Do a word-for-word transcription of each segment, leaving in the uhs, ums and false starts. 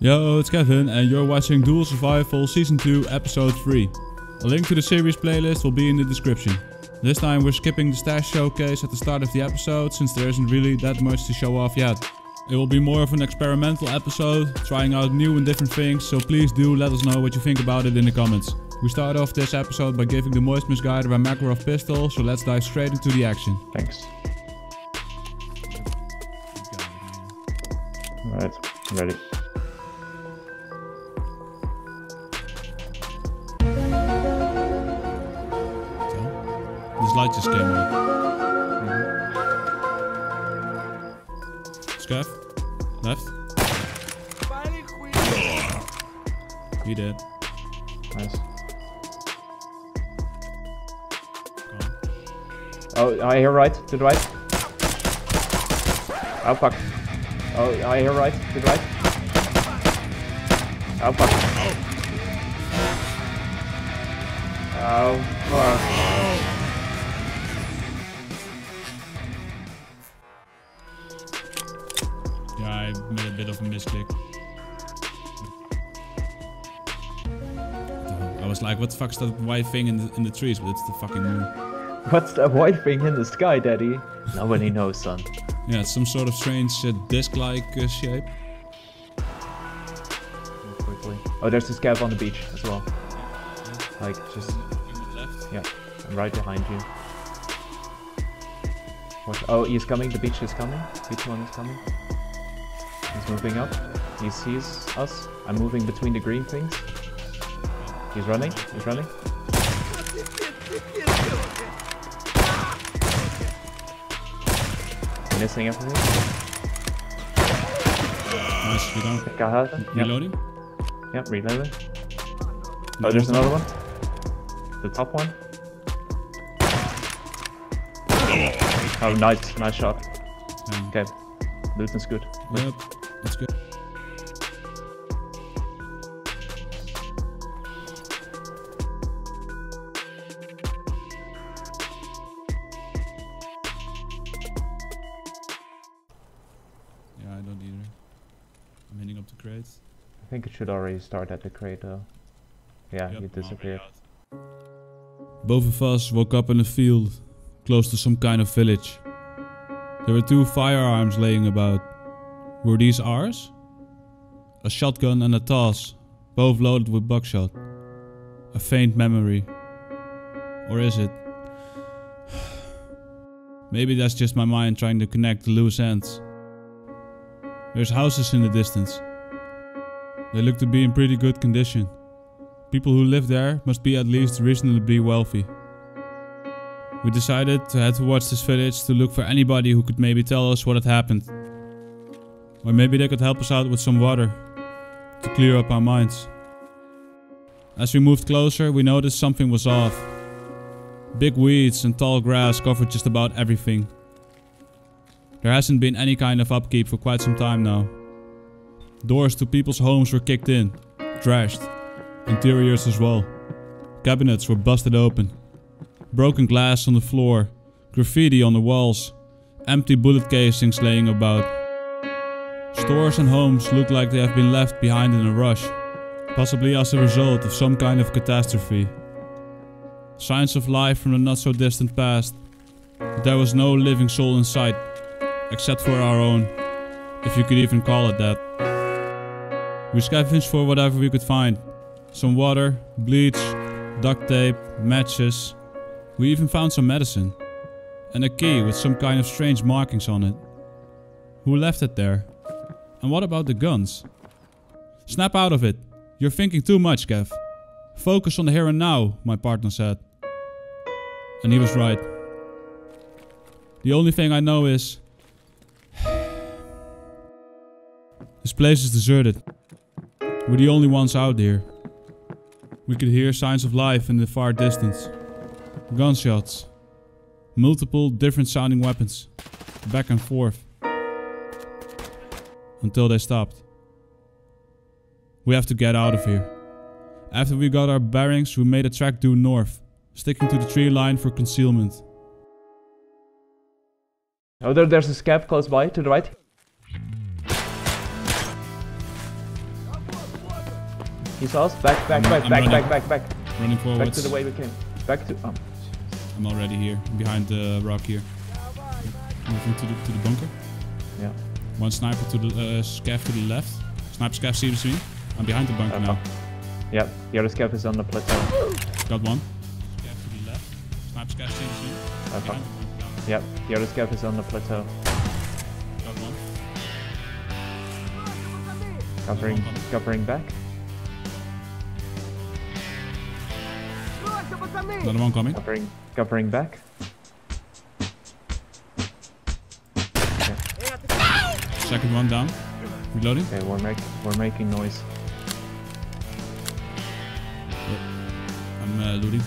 Yo, it's Kevin and you're watching Dual Survival Season two Episode three. A link to the series playlist will be in the description. This time we're skipping the stash showcase at the start of the episode since there isn't really that much to show off yet. It will be more of an experimental episode, trying out new and different things, so please do let us know what you think about it in the comments. We start off this episode by giving the Moist Misguider a Makarov pistol, so let's dive straight into the action. Thanks. Alright, ready. This light just came on. Mm-hmm. Scuff. Left. He dead. Nice. Oh, I hear right. To the right. Oh, fuck. Oh, I hear right. To the right. Oh, fuck. Oh, fuck. Oh. I made a bit of a misclick. I was like, what the fuck's that white thing in the, in the trees? But it's the fucking moon. What's that white thing in the sky, daddy? Nobody knows, son. Yeah, it's some sort of strange uh, disc-like uh, shape. Quickly. Oh, there's this cab on the beach as well. Like, just... left. Yeah, I'm right behind you. Watch. Oh, he's coming, the beach is coming. Beach one is coming. He's moving up. He sees us. I'm moving between the green things. He's running. He's running. Missing everything. Nice, you don't. Got her. Yep. Reloading? Yep, reloading. Oh, there's another one. The top one. Oh, nice. Nice shot. Okay. Luton's good. Yep. That's good. Yeah, I don't either. I'm hitting up the crates. I think it should already start at the crate though. Yeah, yep, he disappeared. Both of us woke up in a field, close to some kind of village. There were two firearms laying about. Were these ours? A shotgun and a toss, both loaded with buckshot. A faint memory. Or is it? Maybe that's just my mind trying to connect the loose ends. There's houses in the distance. They look to be in pretty good condition. People who live there must be at least reasonably wealthy. We decided to head towards this village to look for anybody who could maybe tell us what had happened. Or maybe they could help us out with some water, to clear up our minds. As we moved closer, we noticed something was off. Big weeds and tall grass covered just about everything. There hasn't been any kind of upkeep for quite some time now. Doors to people's homes were kicked in, trashed. Interiors as well. Cabinets were busted open. Broken glass on the floor. Graffiti on the walls. Empty bullet casings laying about. Stores and homes look like they have been left behind in a rush, possibly as a result of some kind of catastrophe. Signs of life from the not so distant past, but there was no living soul in sight, except for our own, if you could even call it that. We scavenged for whatever we could find, some water, bleach, duct tape, matches. We even found some medicine, and a key with some kind of strange markings on it. Who left it there? And what about the guns? Snap out of it. You're thinking too much, Kev. Focus on the here and now, my partner said. And he was right. The only thing I know is... this place is deserted. We're the only ones out here. We could hear signs of life in the far distance. Gunshots. Multiple different sounding weapons. Back and forth. Until they stopped. We have to get out of here. After we got our bearings, we made a track due north, sticking to the tree line for concealment. Oh, there, there's a scab close by, to the right. He saw us. Back, back, back, I'm back, running. back, back, back. Running forward. Back to the way we came. Back to. Oh. I'm already here. I'm behind the rock here. Moving to the to the bunker. Yeah. One sniper to the uh, scav to the left. Sniper scav sees me. I'm behind the bunker uh, now. Yeah. The other scav is on the plateau. Got one. Scav to the left. Sniper scav sees me. Uh, behind the bunker now. Yeah. The other scav is on the plateau. Got one. Covering, covering back. Another one coming. Covering, covering back. Okay. Second one down. Reloading. Okay, we're make, we're making noise. Yep. I'm uh, looting.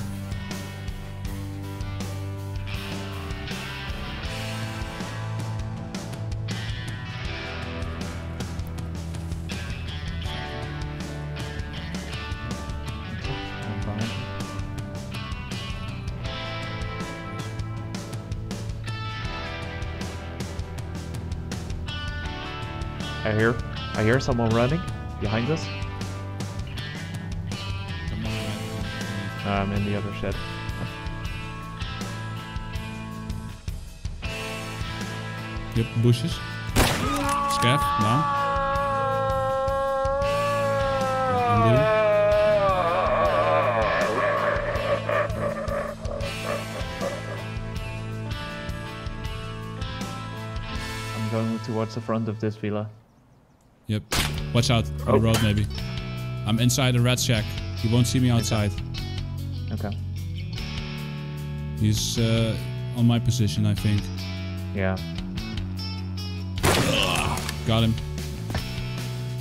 I hear, I hear someone running behind us. I'm in the other shed. Yep, bushes. Scav, now. I'm going towards the front of this villa. Yep. Watch out. Oh. The road, maybe. I'm inside a red shack. He won't see me outside. Okay. okay. He's uh, on my position, I think. Yeah. Got him.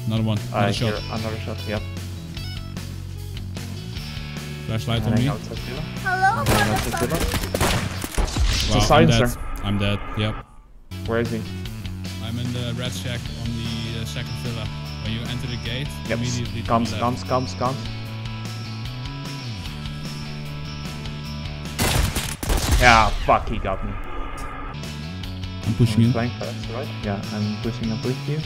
Another one. Another I shot. Another shot. Yep. Flashlight on me. Hello. It's wow, a silencer. I'm dead. I'm dead. Yep. Where is he? I'm in the red shack on the. Second villa. When you enter the gate, yep. immediately comes, comes, comes, comes. Yeah, fuck, he got me. I'm pushing you. Flank first, right? Yeah, I'm pushing up with you.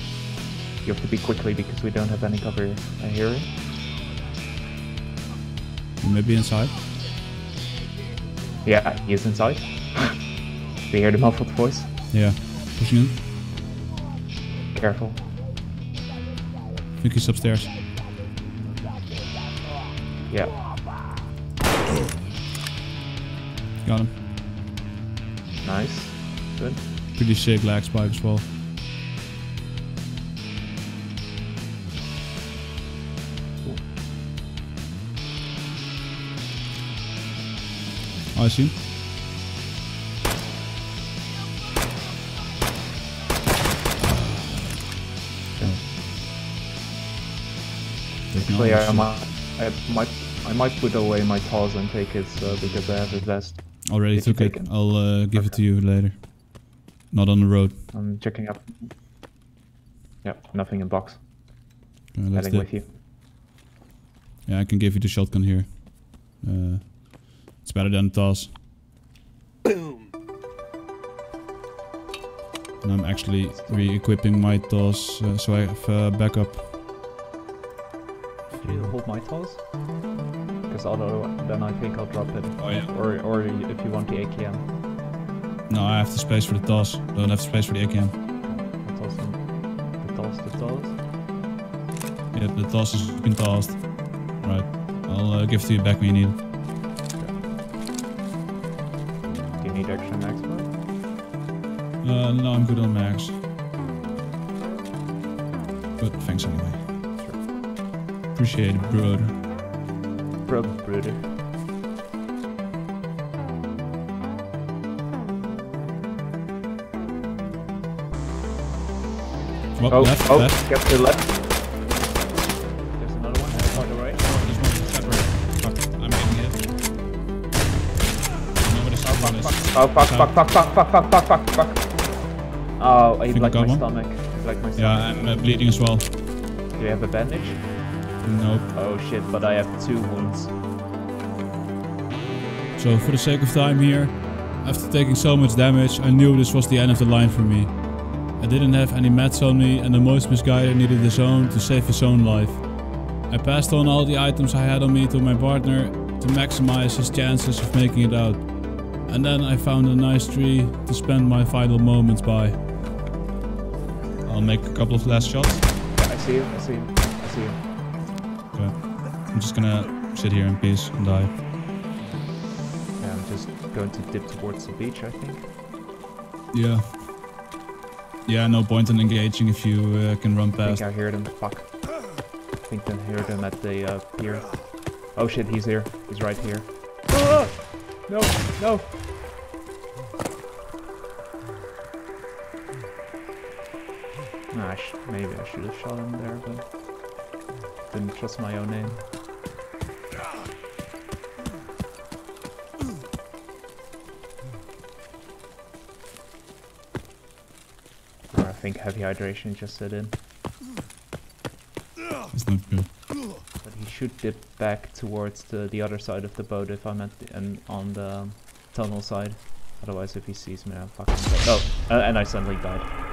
You have to be quickly because we don't have any cover here. I hear it. You may be inside. Yeah, he is inside. We hear the muffled voice. Yeah, pushing in. Careful. I think he's upstairs. Yeah. Got him. Nice. Good. Pretty sick lag spike as well. Cool. I see him. Actually, I might, I might, I might put away my tools and take it uh, because I have it last. Already took it. Taken. I'll uh, give okay. it to you later. Not on the road. I'm checking up. Yep, nothing in box. Okay, let's Heading with you. Yeah, I can give you the shotgun here. Uh, it's better than the tools. Boom. And I'm actually re-equipping my tools, uh, so I have uh, backup. Hold my toes, because otherwise then I think I'll drop it. Oh yeah. Or or if you want the A K M. No, I have the space for the toes. Don't have space for the A K M. The toes, the toes, the toes. Yeah, the toes has been tossed. Right. I'll uh, give it to you back when you need it. Okay. Do you need extra max? Uh, no, I'm good on max. But thanks anyway. Appreciate it, brother. Bro, brother. What, oh, left, oh, left. Get to the left. There's another one. That's on the right. Oh, there's one separate. Fuck, I'm getting hit. Nobody's oh, fuck, fuck. oh, fuck, fuck, fuck, fuck, fuck, fuck, fuck, fuck, fuck. Oh, I like my one? stomach. I like my stomach. Yeah, I'm uh, bleeding as well. Do you have a bandage? Nope. Oh shit, but I have two wounds. So for the sake of time here, after taking so much damage, I knew this was the end of the line for me. I didn't have any meds on me and the Moist Misguider needed his own to save his own life. I passed on all the items I had on me to my partner to maximize his chances of making it out. And then I found a nice tree to spend my final moments by. I'll make a couple of last shots. I see you, I see you, I see you. Okay. I'm just gonna sit here in peace and die. Yeah, I'm just going to dip towards the beach, I think. Yeah. Yeah, no point in engaging if you uh, can run past. I think I hear them. Fuck. I think I hear them at the uh, pier. Oh shit, he's here. He's right here. Ah! No, no. Nah, I sh maybe I should have shot him there, but didn't trust my own aim. I think heavy hydration just set in. That's not good. But he should dip back towards the, the other side of the boat if I'm at the, and on the tunnel side. Otherwise, if he sees me, I'm fucking dead. Oh, uh, and I suddenly died.